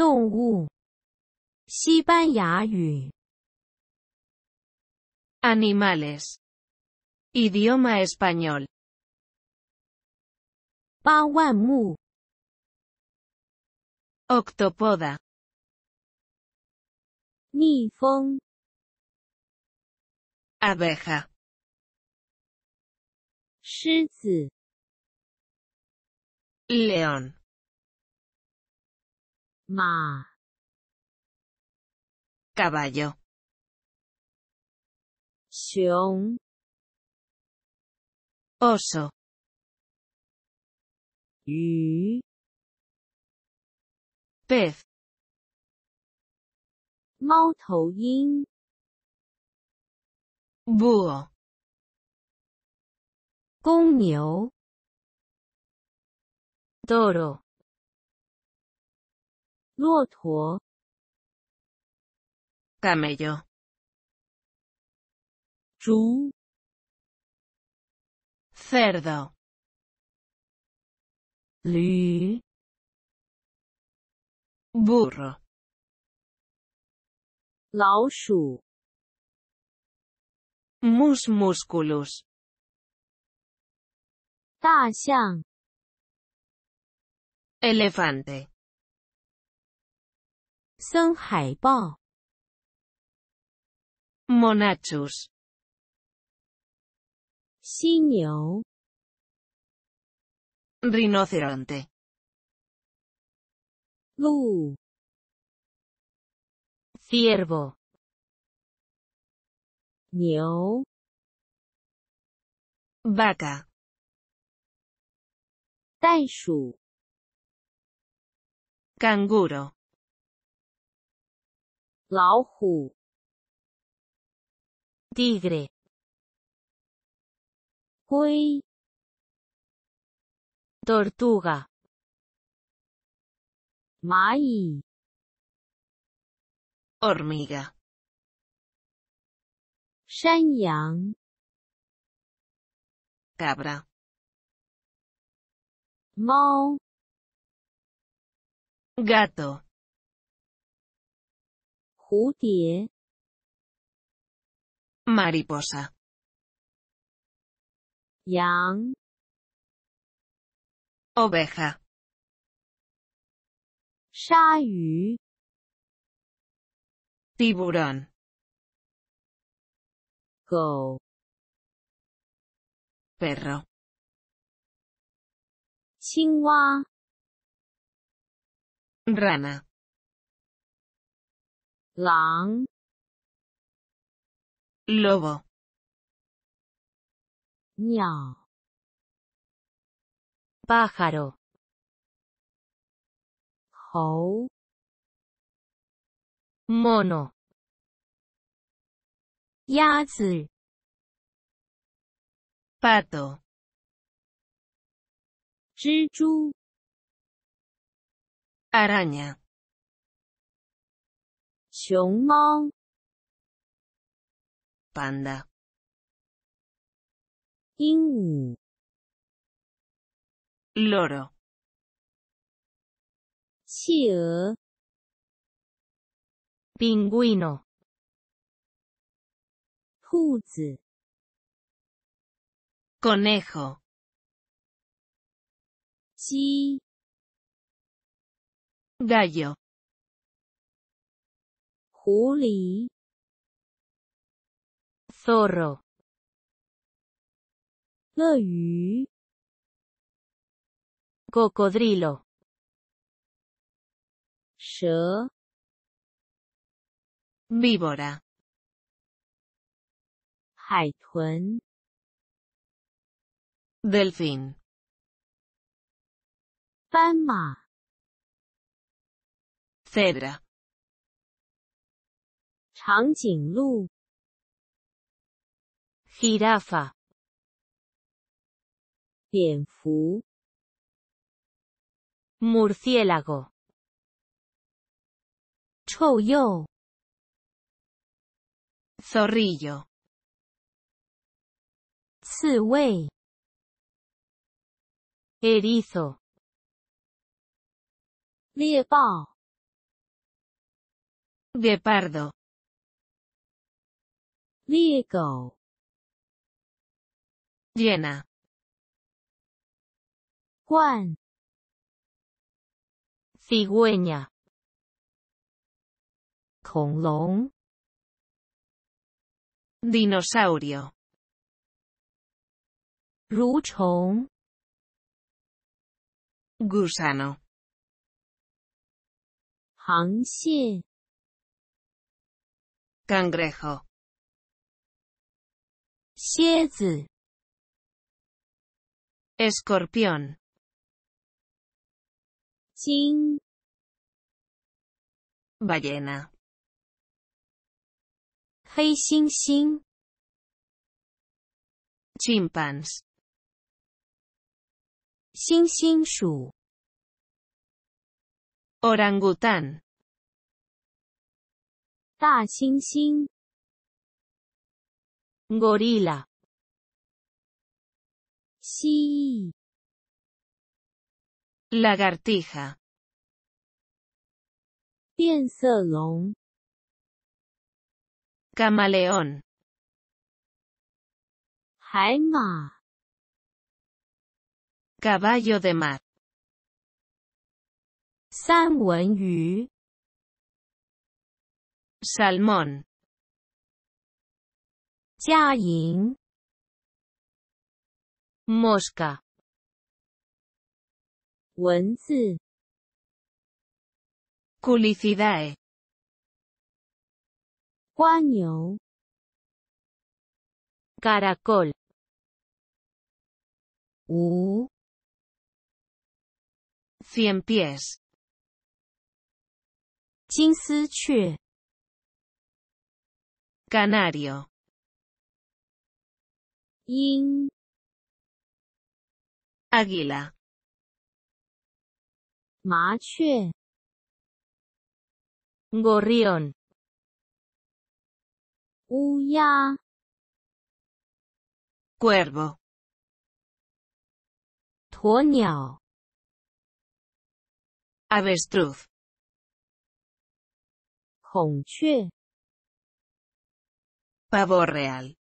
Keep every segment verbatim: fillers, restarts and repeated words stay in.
动物，西班牙语 Animales, idioma español 八万目 Octopoda 逆风 Abeja 狮子 León 马 Caballo 熊 Oso 鱼 Pez 猫头鹰 Búho 公牛 Toro 骆驼 Camello 猪 Cerdo 驴 Burro 老鼠 Mus musculus 大象 Elefante 森海豹 Monachus 犀牛 Rinoceronte 鹿 Ciervo 牛 Vaca 袋鼠 Canguro 老虎 Tigre 龟 Tortuga 蚂蚁 Hormiga 山羊 Cabra 猫 Gato 蝴蝶 Mariposa 羊 Oveja 鲨鱼 Tiburón 狗 Perro 青蛙 Rana 狼 Lobo 鸟 Pájaro 猴 Mono 鸭子 Pato 蜘蛛 Araña 熊猫 Panda 鹦鹉 Loro 企鹅 Pingüino 兔子 Conejo 鸡 Gallo 狐狸 Zorro 鳄鱼 Cocodrilo 蛇 Víbora 海豚 Delfín 斑马 Cebra 长颈鹿 Jirafa 蝙蝠 Murciélago 臭鼬 Zorrillo 刺猬 Erizo 猎豹 Guepardo. Vehicle. Llena. Juan. Cigüeña. Konglong. Dinosaurio. Ruchong. Gusano. Hangxie. Cangrejo. Xiezi. Escorpión. Qing. Ballena. Hei xing xing. Chimpans. Xing xing shu. Orangután. Da xing xing. Gorila. Sí. Lagartija. Biencelong. Camaleón. Haima. Caballo de mar. Sanwen yu. Salmón. Jiaying. Mosca. Wenzi. Culicidae. Guanyu. Caracol. U. Cien pies. Jinsichue. Canario. Yin. Águila. Machue. Gorrión. Uya. Cuervo. Tuoñao. Avestruz. Hongchue. Pavo real.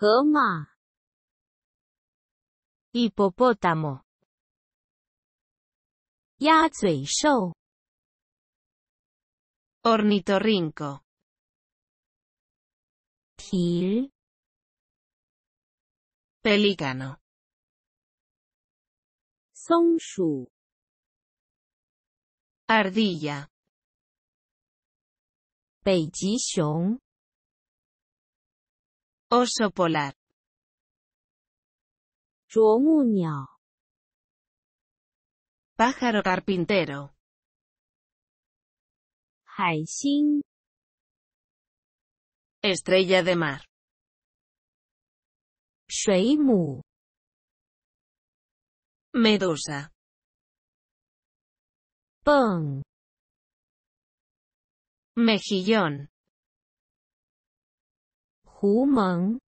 Hema. Hipopótamo. Yazui shou. Ornitorrinco. Til. Pelícano. Songshu. Ardilla. Beijishong. Oso polar. Zhuomuñao. Pájaro carpintero. Haixin. Estrella de mar. Shuimu. Medusa. Peng. Mejillón. Humong.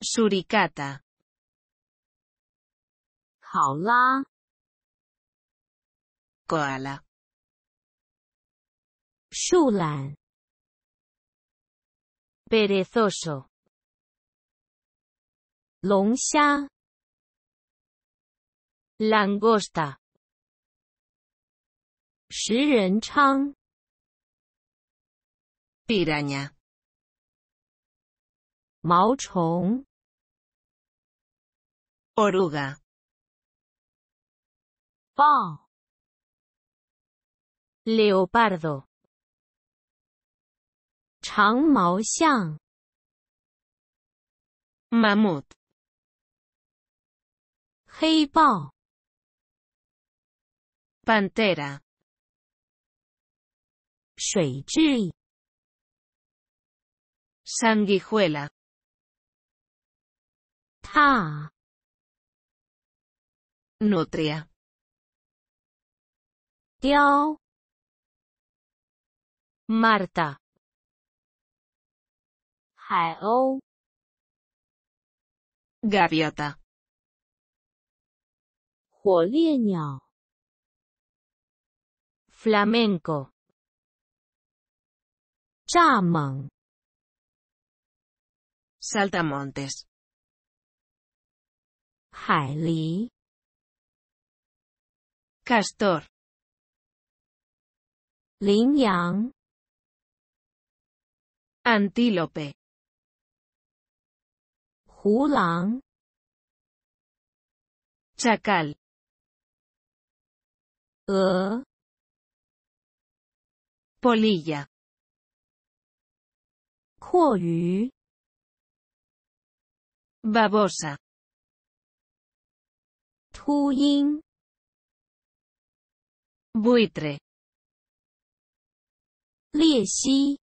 Suricata. Haola. Koala. Shulan. Perezoso. Longxia. Langosta. Shirenchang. Piraña. Maochong. Oruga. Bao. Leopardo. Changmaoxiang. Mamut. Heibao. Pantera. Shuizhi. Sanguijuela. Ta. Nutria. Diao. Marta. Haiou. Gaviota. Huolieñao. flamenco, chāmang, saltamontes, hailí, castor, lingyang, antílope, hulang, chacal, e, polilla, cuoyu, babosa, tuyin, buitre, liexi,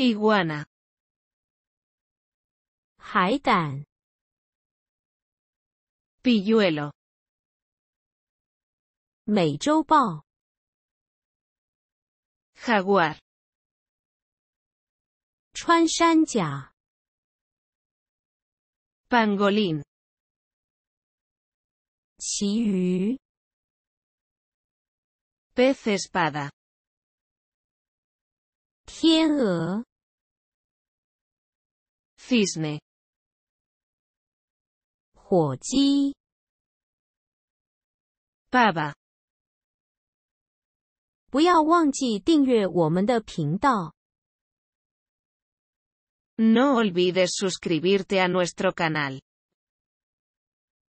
iguana, haitan, pilluelo, meizhoubao, jaguar, chuanshanja, pangolín, qiyu, pez espada, tian'e, cisne, huoji, pava. 不要忘记订阅我们的频道。No olvides suscribirte a nuestro canal.